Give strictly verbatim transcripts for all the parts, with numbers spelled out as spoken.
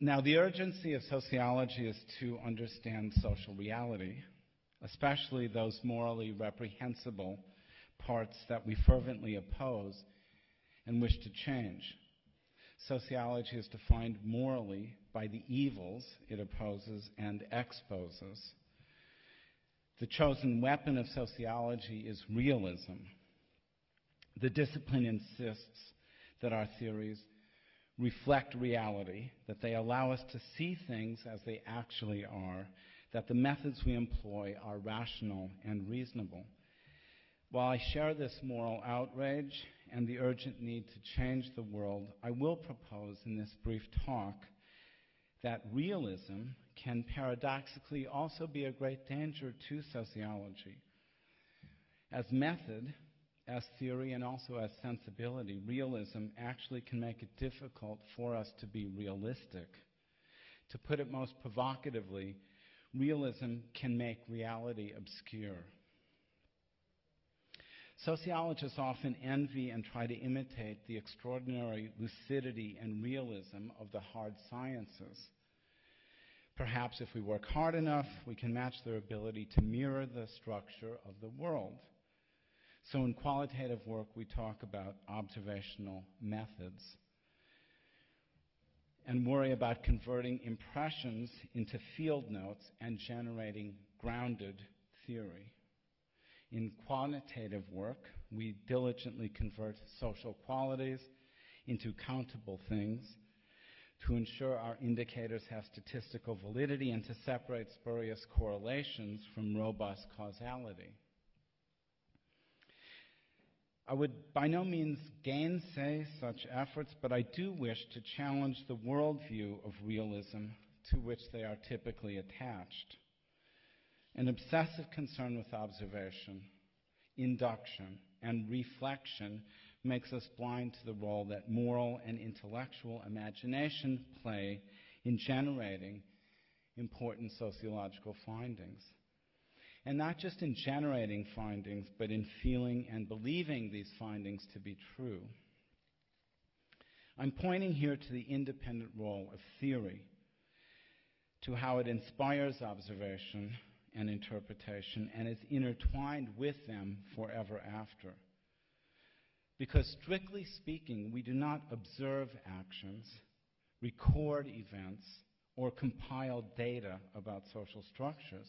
Now, the urgency of sociology is to understand social reality, especially those morally reprehensible parts that we fervently oppose and wish to change. Sociology is defined morally by the evils it opposes and exposes. The chosen weapon of sociology is realism. The discipline insists that our theories reflect reality, that they allow us to see things as they actually are, that the methods we employ are rational and reasonable. While I share this moral outrage and the urgent need to change the world, I will propose in this brief talk that realism can paradoxically also be a great danger to sociology. As method, as theory, and also as sensibility, realism actually can make it difficult for us to be realistic. To put it most provocatively, realism can make reality obscure. Sociologists often envy and try to imitate the extraordinary lucidity and realism of the hard sciences. Perhaps if we work hard enough, we can match their ability to mirror the structure of the world. So in qualitative work, we talk about observational methods and worry about converting impressions into field notes and generating grounded theory. In quantitative work, we diligently convert social qualities into countable things to ensure our indicators have statistical validity and to separate spurious correlations from robust causality. I would by no means gainsay such efforts, but I do wish to challenge the worldview of realism to which they are typically attached. An obsessive concern with observation, induction, and reflection makes us blind to the role that moral and intellectual imagination play in generating important sociological findings. And not just in generating findings, but in feeling and believing these findings to be true. I'm pointing here to the independent role of theory, to how it inspires observation and interpretation and is intertwined with them forever after. Because strictly speaking, we do not observe actions, record events, or compile data about social structures.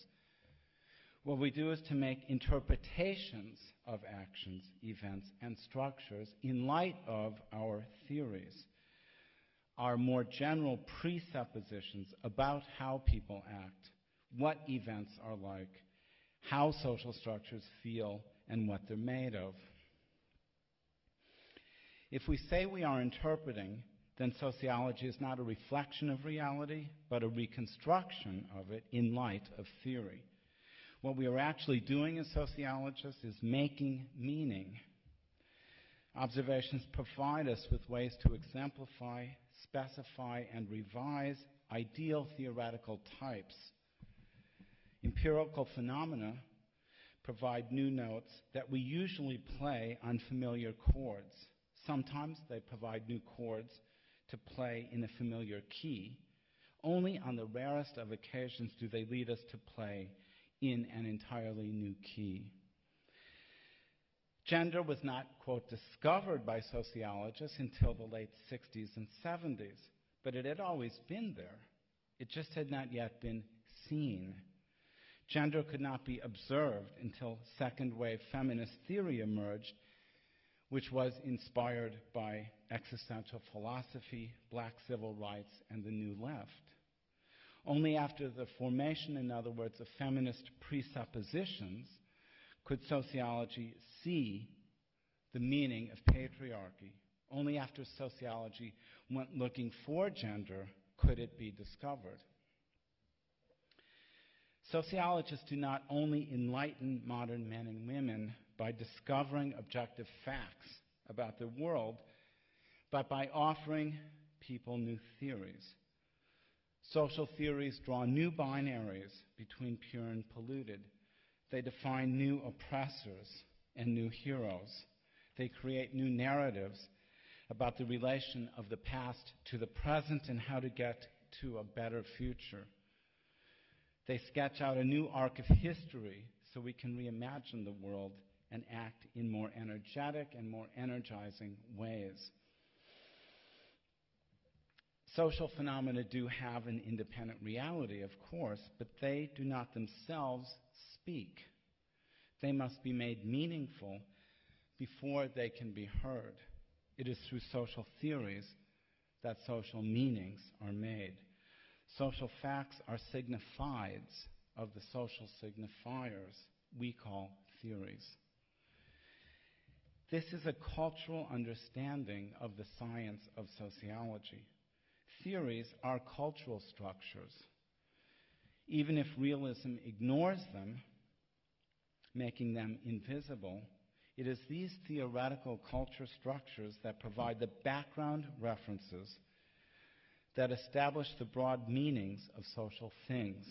What we do is to make interpretations of actions, events, and structures in light of our theories, our more general presuppositions about how people act, what events are like, how social structures feel, and what they're made of. If we say we are interpreting, then sociology is not a reflection of reality, but a reconstruction of it in light of theory. What we are actually doing as sociologists is making meaning. Observations provide us with ways to exemplify, specify, and revise ideal theoretical types. Empirical phenomena provide new notes that we usually play on familiar chords. Sometimes they provide new chords to play in a familiar key. Only on the rarest of occasions do they lead us to play in an entirely new key. Gender was not, quote, discovered by sociologists until the late sixties and seventies, but it had always been there. It just had not yet been seen. Gender could not be observed until second-wave feminist theory emerged, which was inspired by existential philosophy, black civil rights, and the New Left. Only after the formation, in other words, of feminist presuppositions could sociology see the meaning of patriarchy. Only after sociology went looking for gender could it be discovered. Sociologists do not only enlighten modern men and women by discovering objective facts about the world, but by offering people new theories. Social theories draw new binaries between pure and polluted. They define new oppressors and new heroes. They create new narratives about the relation of the past to the present and how to get to a better future. They sketch out a new arc of history so we can reimagine the world and act in more energetic and more energizing ways. Social phenomena do have an independent reality, of course, but they do not themselves speak. They must be made meaningful before they can be heard. It is through social theories that social meanings are made. Social facts are signifieds of the social signifiers we call theories. This is a cultural understanding of the science of sociology. Theories are cultural structures. Even if realism ignores them, making them invisible, it is these theoretical culture structures that provide the background references that establish the broad meanings of social things.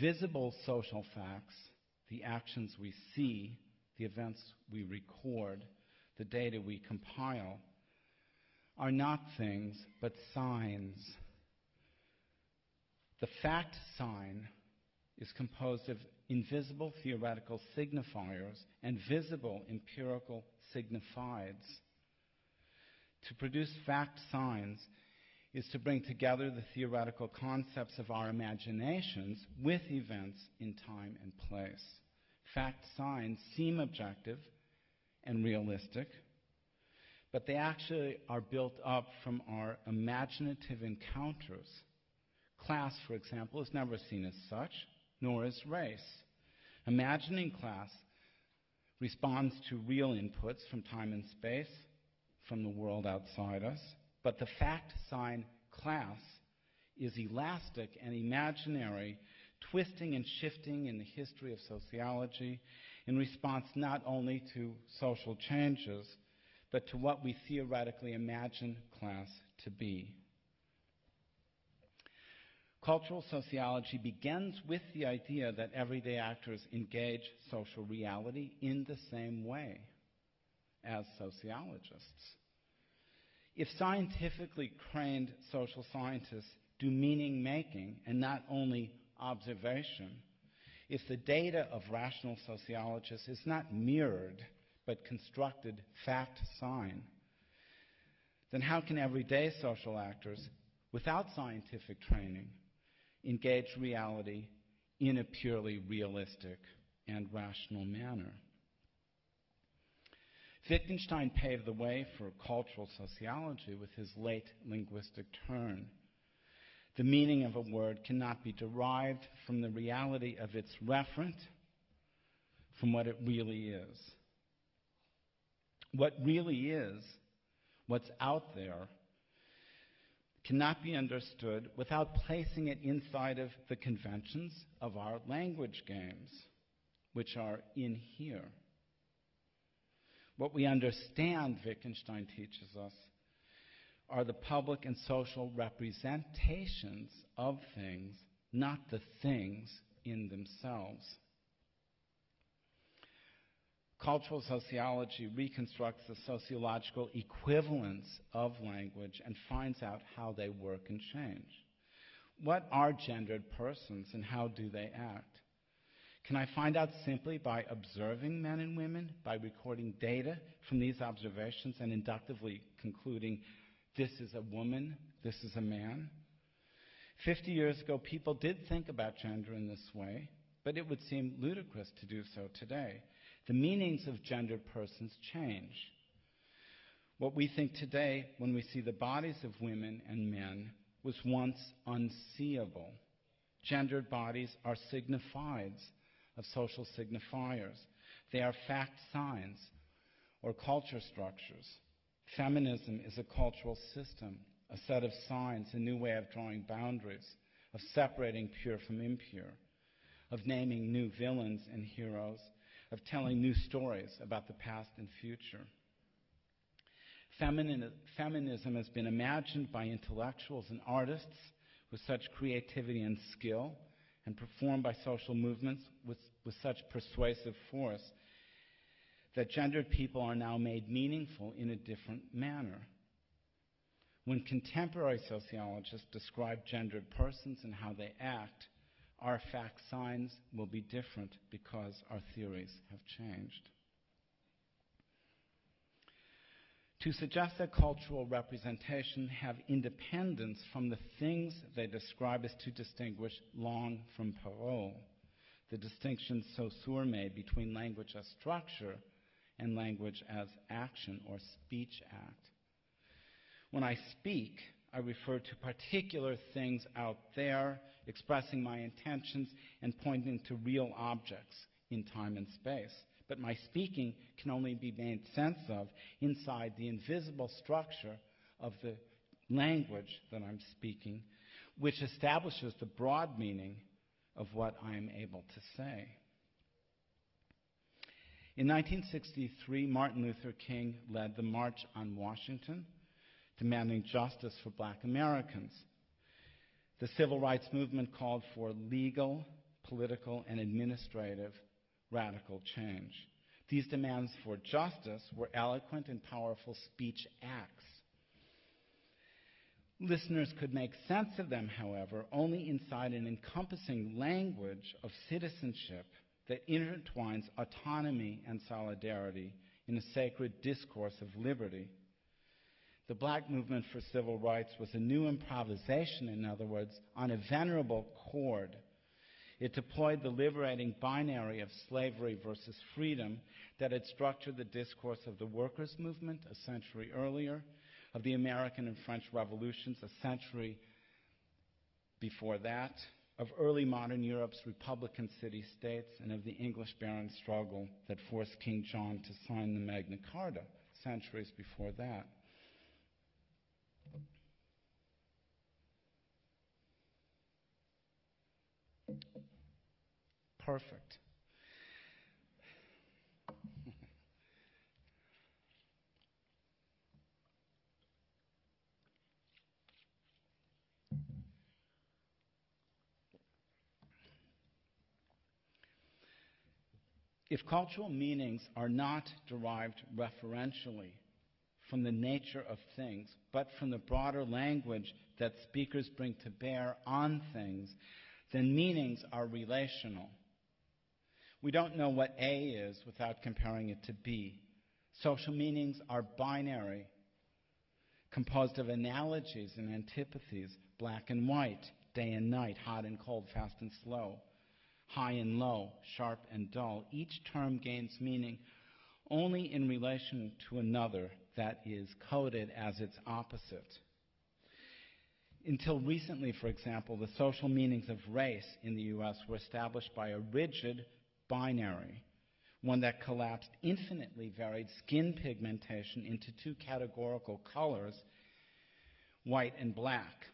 Visible social facts, the actions we see, the events we record, the data we compile, are not things, but signs. The fact sign is composed of invisible theoretical signifiers and visible empirical signifieds. To produce fact signs is to bring together the theoretical concepts of our imaginations with events in time and place. Fact signs seem objective and realistic, but they actually are built up from our imaginative encounters. Class, for example, is never seen as such, nor is race. Imagining class responds to real inputs from time and space, from the world outside us, but the fact sign class is elastic and imaginary, twisting and shifting in the history of sociology in response not only to social changes, but to what we theoretically imagine class to be. Cultural sociology begins with the idea that everyday actors engage social reality in the same way as sociologists. If scientifically trained social scientists do meaning-making and not only observation, if the data of rational sociologists is not mirrored but constructed fact sign, then how can everyday social actors, without scientific training, engage reality in a purely realistic and rational manner? Wittgenstein paved the way for cultural sociology with his late linguistic turn. The meaning of a word cannot be derived from the reality of its referent, from what it really is. What really is, what's out there, cannot be understood without placing it inside of the conventions of our language games, which are in here. What we understand, Wittgenstein teaches us, are the public and social representations of things, not the things in themselves. Cultural sociology reconstructs the sociological equivalence of language and finds out how they work and change. What are gendered persons and how do they act? Can I find out simply by observing men and women, by recording data from these observations and inductively concluding this is a woman, this is a man? Fifty years ago, people did think about gender in this way, but it would seem ludicrous to do so today. The meanings of gendered persons change. What we think today when we see the bodies of women and men was once unseeable. Gendered bodies are signifieds of social signifiers. They are fact signs or culture structures. Feminism is a cultural system, a set of signs, a new way of drawing boundaries, of separating pure from impure, of naming new villains and heroes, of telling new stories about the past and future. Femini- feminism has been imagined by intellectuals and artists with such creativity and skill, and performed by social movements with, with such persuasive force that gendered people are now made meaningful in a different manner. when contemporary sociologists describe gendered persons and how they act, our fact signs will be different because our theories have changed. To suggest that cultural representation have independence from the things they describe is to distinguish langue from parole, the distinction Saussure made between language as structure and language as action or speech act. When I speak, I refer to particular things out there, expressing my intentions and pointing to real objects in time and space. But my speaking can only be made sense of inside the invisible structure of the language that I'm speaking, which establishes the broad meaning of what I am able to say. In nineteen sixty-three, Martin Luther King led the March on Washington, demanding justice for black Americans. The civil rights movement called for legal, political, and administrative radical change. These demands for justice were eloquent and powerful speech acts. Listeners could make sense of them, however, only inside an encompassing language of citizenship that intertwines autonomy and solidarity in a sacred discourse of liberty. The black movement for civil rights was a new improvisation, in other words, on a venerable chord. It deployed the liberating binary of slavery versus freedom that had structured the discourse of the workers' movement a century earlier, of the American and French revolutions a century before that, of early modern Europe's republican city-states, and of the English barons' struggle that forced King John to sign the Magna Carta centuries before that. Perfect. If cultural meanings are not derived referentially from the nature of things, but from the broader language that speakers bring to bear on things, then meanings are relational. We don't know what A is without comparing it to B. Social meanings are binary, composed of analogies and antipathies, black and white, day and night, hot and cold, fast and slow, high and low, sharp and dull. Each term gains meaning only in relation to another that is coded as its opposite. Until recently, for example, the social meanings of race in the U S were established by a rigid binary, one that collapsed infinitely varied skin pigmentation into two categorical colors, white and black,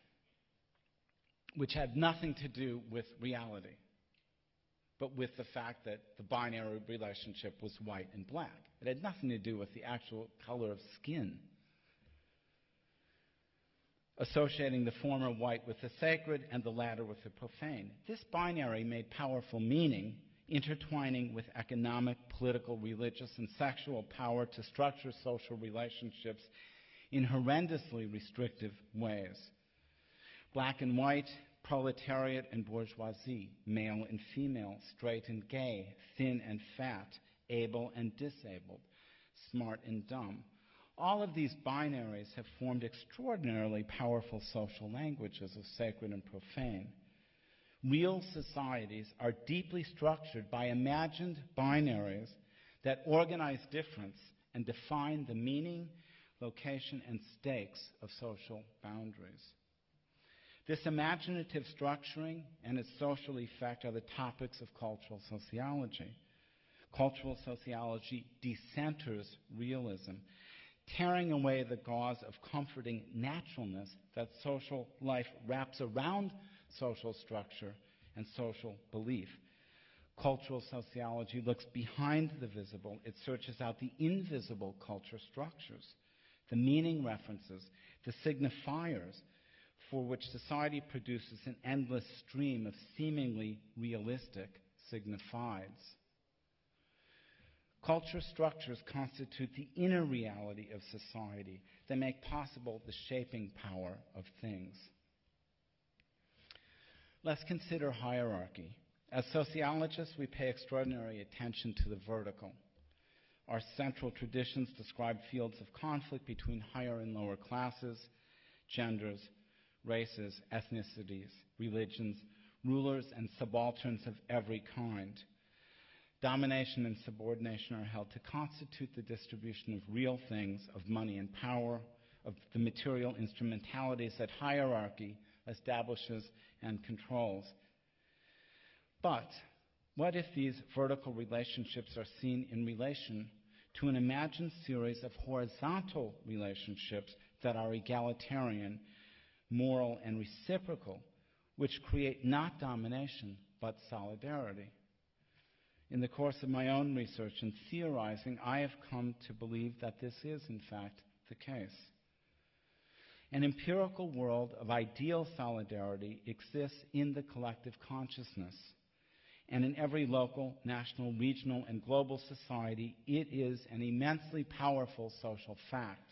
which had nothing to do with reality, but with the fact that the binary relationship was white and black. It had nothing to do with the actual color of skin. Associating the former white with the sacred and the latter with the profane. This binary made powerful meaning, intertwining with economic, political, religious, and sexual power to structure social relationships in horrendously restrictive ways. Black and white, proletariat and bourgeoisie, male and female, straight and gay, thin and fat, able and disabled, smart and dumb. All of these binaries have formed extraordinarily powerful social languages of sacred and profane. Real societies are deeply structured by imagined binaries that organize difference and define the meaning, location, and stakes of social boundaries. This imaginative structuring and its social effect are the topics of cultural sociology. Cultural sociology decenters realism, tearing away the gauze of comforting naturalness that social life wraps around social structure and social belief. Cultural sociology looks behind the visible. It searches out the invisible culture structures, the meaning references, the signifiers for which society produces an endless stream of seemingly realistic signifieds. Cultural structures constitute the inner reality of society. They make possible the shaping power of things. Let's consider hierarchy. As sociologists, we pay extraordinary attention to the vertical. Our central traditions describe fields of conflict between higher and lower classes, genders, races, ethnicities, religions, rulers and subalterns of every kind. Domination and subordination are held to constitute the distribution of real things, of money and power, of the material instrumentalities that hierarchy establishes and controls. But what if these vertical relationships are seen in relation to an imagined series of horizontal relationships that are egalitarian, moral, and reciprocal, which create not domination but solidarity? In the course of my own research and theorizing, I have come to believe that this is, in fact, the case. An empirical world of ideal solidarity exists in the collective consciousness, and in every local, national, regional, and global society, it is an immensely powerful social fact.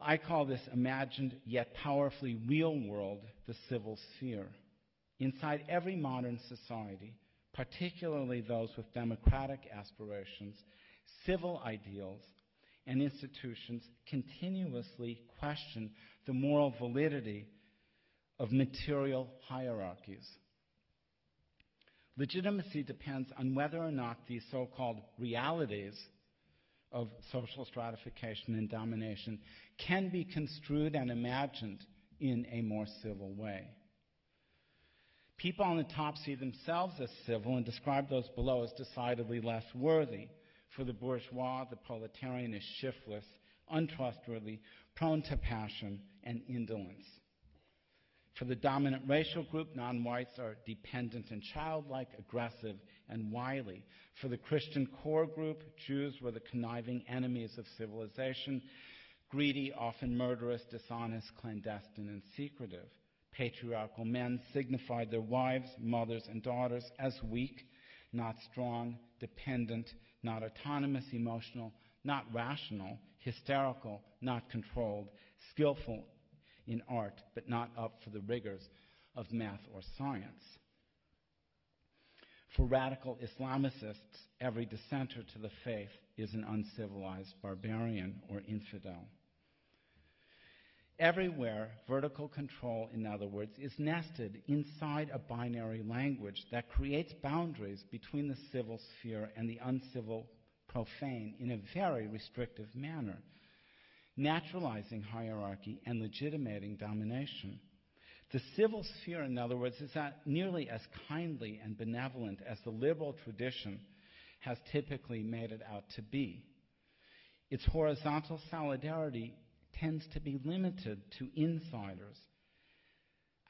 I call this imagined yet powerfully real world the civil sphere. Inside every modern society, particularly those with democratic aspirations, civil ideals, and institutions continuously question the moral validity of material hierarchies. Legitimacy depends on whether or not these so-called realities of social stratification and domination can be construed and imagined in a more civil way. People on the top see themselves as civil and describe those below as decidedly less worthy. For the bourgeois, the proletarian is shiftless, untrustworthy, prone to passion and indolence. For the dominant racial group, non-whites are dependent and childlike, aggressive, and wily. For the Christian core group, Jews were the conniving enemies of civilization, greedy, often murderous, dishonest, clandestine, and secretive. Patriarchal men signified their wives, mothers, and daughters as weak, not strong, dependent, not autonomous, emotional, not rational, hysterical, not controlled, skillful in art, but not up for the rigors of math or science. For radical Islamicists, every dissenter to the faith is an uncivilized barbarian or infidel. Everywhere, vertical control, in other words, is nested inside a binary language that creates boundaries between the civil sphere and the uncivil profane in a very restrictive manner, naturalizing hierarchy and legitimating domination. The civil sphere, in other words, is not nearly as kindly and benevolent as the liberal tradition has typically made it out to be. Its horizontal solidarity tends to be limited to insiders.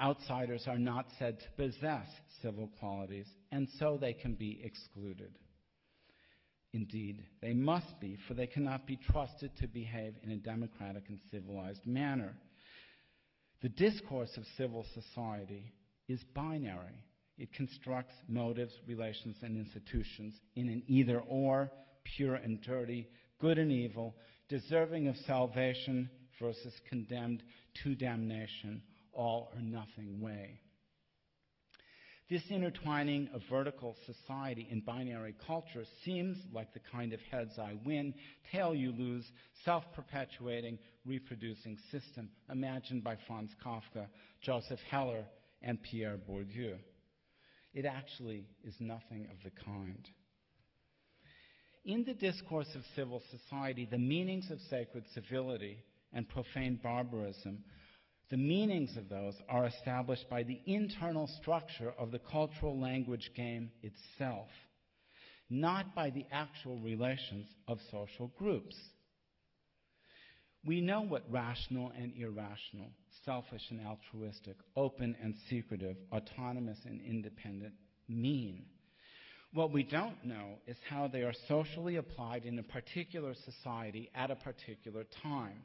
Outsiders are not said to possess civil qualities, and so they can be excluded. Indeed, they must be, for they cannot be trusted to behave in a democratic and civilized manner. The discourse of civil society is binary. It constructs motives, relations, and institutions in an either-or, pure and dirty, good and evil, deserving of salvation versus condemned to damnation, all or nothing way. This intertwining of vertical society and binary culture seems like the kind of heads I win, tail you lose, self-perpetuating, reproducing system imagined by Franz Kafka, Joseph Heller, and Pierre Bourdieu. It actually is nothing of the kind. In the discourse of civil society, the meanings of sacred civility and profane barbarism, the meanings of those are established by the internal structure of the cultural language game itself, not by the actual relations of social groups. We know what rational and irrational, selfish and altruistic, open and secretive, autonomous and independent mean. What we don't know is how they are socially applied in a particular society at a particular time.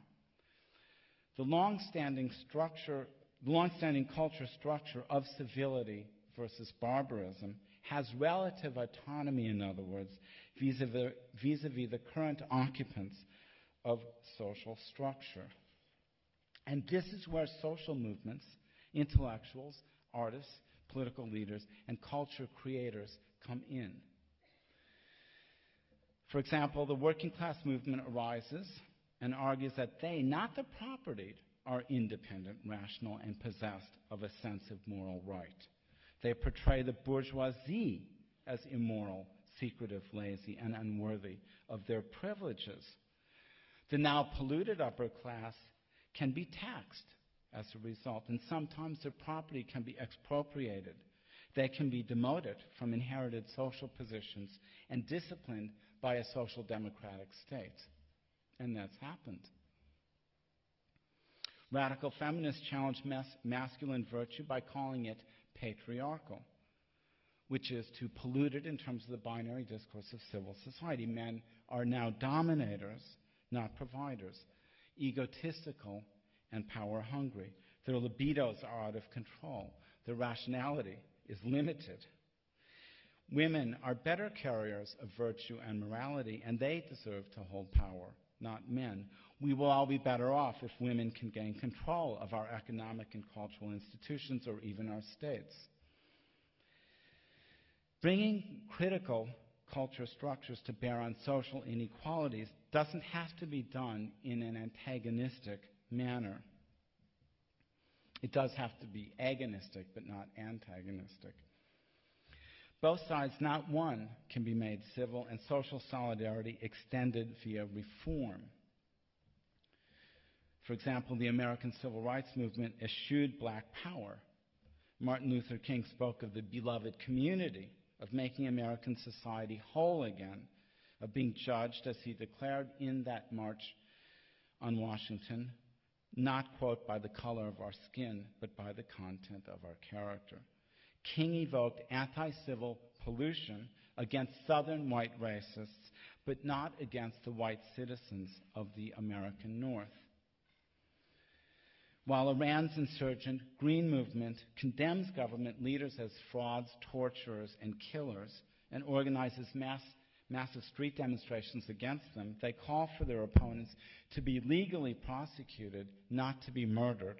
The long-standing structure, long-standing culture structure of civility versus barbarism has relative autonomy, in other words, vis-a-vis, vis-a-vis the current occupants of social structure. And this is where social movements, intellectuals, artists, political leaders, and culture creators come in. For example, the working class movement arises and argues that they, not the propertied, are independent, rational, and possessed of a sense of moral right. They portray the bourgeoisie as immoral, secretive, lazy, and unworthy of their privileges. The now polluted upper class can be taxed as a result, and sometimes their property can be expropriated. They can be demoted from inherited social positions and disciplined by a social democratic state. And that's happened. Radical feminists challenge mas- masculine virtue by calling it patriarchal, which is too polluted in terms of the binary discourse of civil society. Men are now dominators, not providers, egotistical and power-hungry. Their libidos are out of control. Their rationality is limited. Women are better carriers of virtue and morality, and they deserve to hold power, not men. We will all be better off if women can gain control of our economic and cultural institutions or even our states. Bringing critical culture structures to bear on social inequalities doesn't have to be done in an antagonistic manner. It does have to be agonistic, but not antagonistic. Both sides, not one, can be made civil, and social solidarity extended via reform. For example, the American Civil Rights Movement eschewed black power. Martin Luther King spoke of the beloved community, of making American society whole again, of being judged, as he declared in that march on Washington, not, quote, by the color of our skin, but by the content of our character. King evoked anti-civil pollution against Southern white racists, but not against the white citizens of the American North. While Iran's insurgent Green Movement condemns government leaders as frauds, torturers, and killers, and organizes mass, massive street demonstrations against them, they call for their opponents to be legally prosecuted, not to be murdered,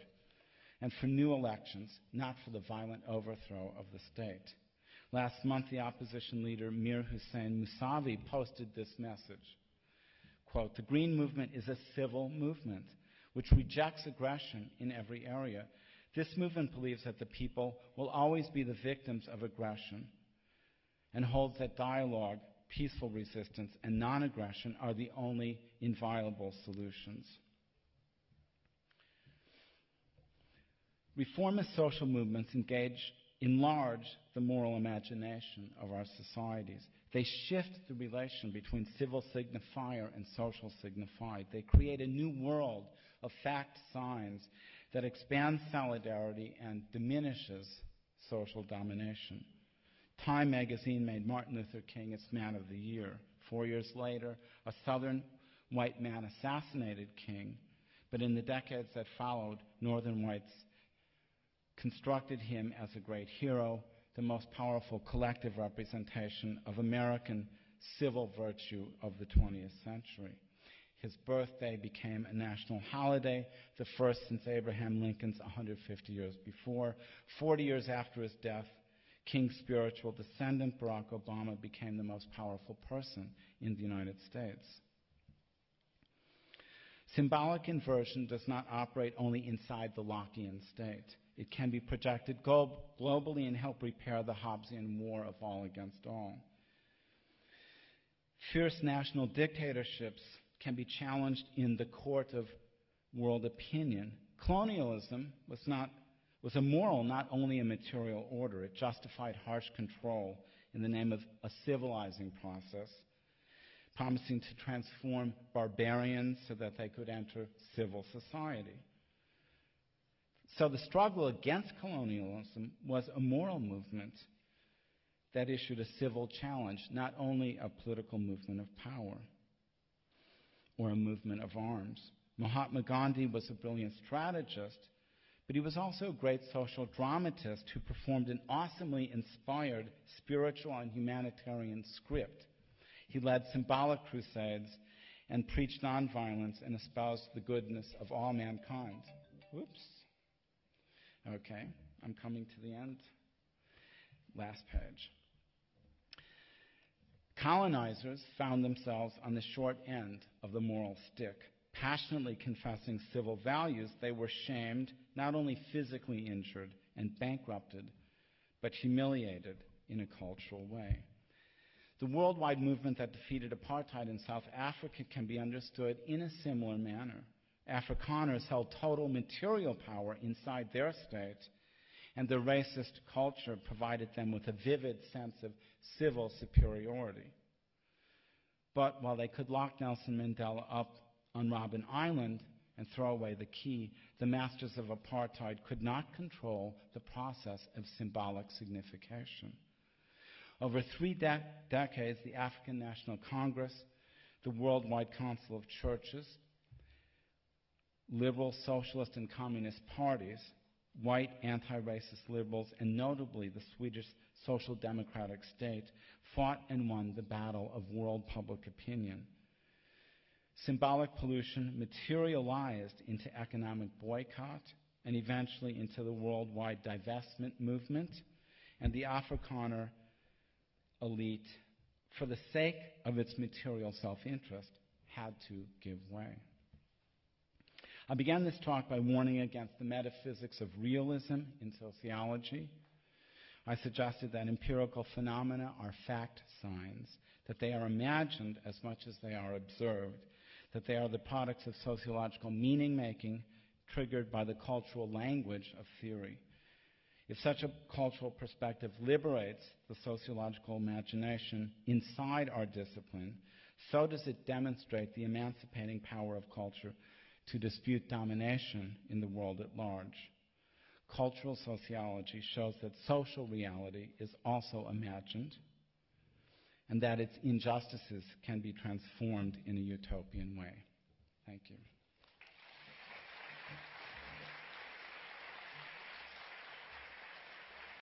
and for new elections, not for the violent overthrow of the state. Last month, the opposition leader Mir Hussein Mousavi posted this message, quote, "The Green Movement is a civil movement which rejects aggression in every area. This movement believes that the people will always be the victims of aggression and holds that dialogue, peaceful resistance, and non-aggression are the only inviolable solutions." Reformist social movements engage, enlarge the moral imagination of our societies. They shift the relation between civil signifier and social signified. They create a new world of fact signs that expands solidarity and diminishes social domination. Time magazine made Martin Luther King its Man of the Year. Four years later, a Southern white man assassinated King, but in the decades that followed, Northern whites constructed him as a great hero, the most powerful collective representation of American civil virtue of the twentieth century. His birthday became a national holiday, the first since Abraham Lincoln's one hundred fifty years before. forty years after his death, King's spiritual descendant, Barack Obama, became the most powerful person in the United States. Symbolic inversion does not operate only inside the Lockean state. It can be projected globally and help repair the Hobbesian war of all against all. Fierce national dictatorships can be challenged in the court of world opinion. Colonialism was, not, was a moral, not only a material order. It justified harsh control in the name of a civilizing process, promising to transform barbarians so that they could enter civil society. So the struggle against colonialism was a moral movement that issued a civil challenge, not only a political movement of power or a movement of arms. Mahatma Gandhi was a brilliant strategist, but he was also a great social dramatist who performed an awesomely inspired spiritual and humanitarian script. He led symbolic crusades and preached nonviolence and espoused the goodness of all mankind. Whoops. Okay, I'm coming to the end. Last page. Colonizers found themselves on the short end of the moral stick. Passionately confessing civil values, they were shamed, not only physically injured and bankrupted, but humiliated in a cultural way. The worldwide movement that defeated apartheid in South Africa can be understood in a similar manner. Afrikaners held total material power inside their state, and their racist culture provided them with a vivid sense of civil superiority. But while they could lock Nelson Mandela up on Robben Island and throw away the key, the masters of apartheid could not control the process of symbolic signification. Over three de decades, the African National Congress, the Worldwide Council of Churches, liberal, socialist, and communist parties, white anti-racist liberals, and notably the Swedish social democratic state, fought and won the battle of world public opinion. Symbolic pollution materialized into economic boycott and eventually into the worldwide divestment movement, and the Afrikaner elite, for the sake of its material self-interest, had to give way. I began this talk by warning against the metaphysics of realism in sociology. I suggested that empirical phenomena are fact signs, that they are imagined as much as they are observed, that they are the products of sociological meaning-making triggered by the cultural language of theory. If such a cultural perspective liberates the sociological imagination inside our discipline, so does it demonstrate the emancipating power of culture to dispute domination in the world at large. Cultural sociology shows that social reality is also imagined and that its injustices can be transformed in a utopian way. Thank you.